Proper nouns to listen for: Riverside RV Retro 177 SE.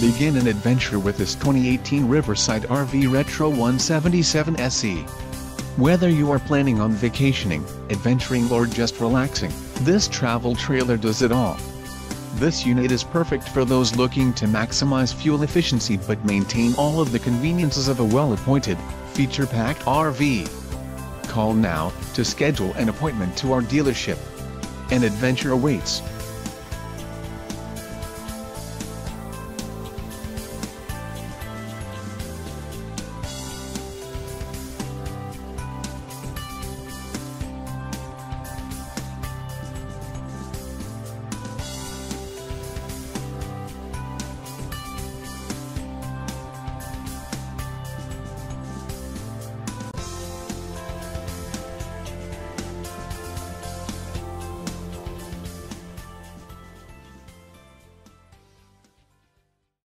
Begin an adventure with this 2018 Riverside RV Retro 177 SE. Whether you are planning on vacationing, adventuring or just relaxing, this travel trailer does it all. This unit is perfect for those looking to maximize fuel efficiency but maintain all of the conveniences of a well-appointed, feature-packed RV. Call now to schedule an appointment to our dealership. An adventure awaits.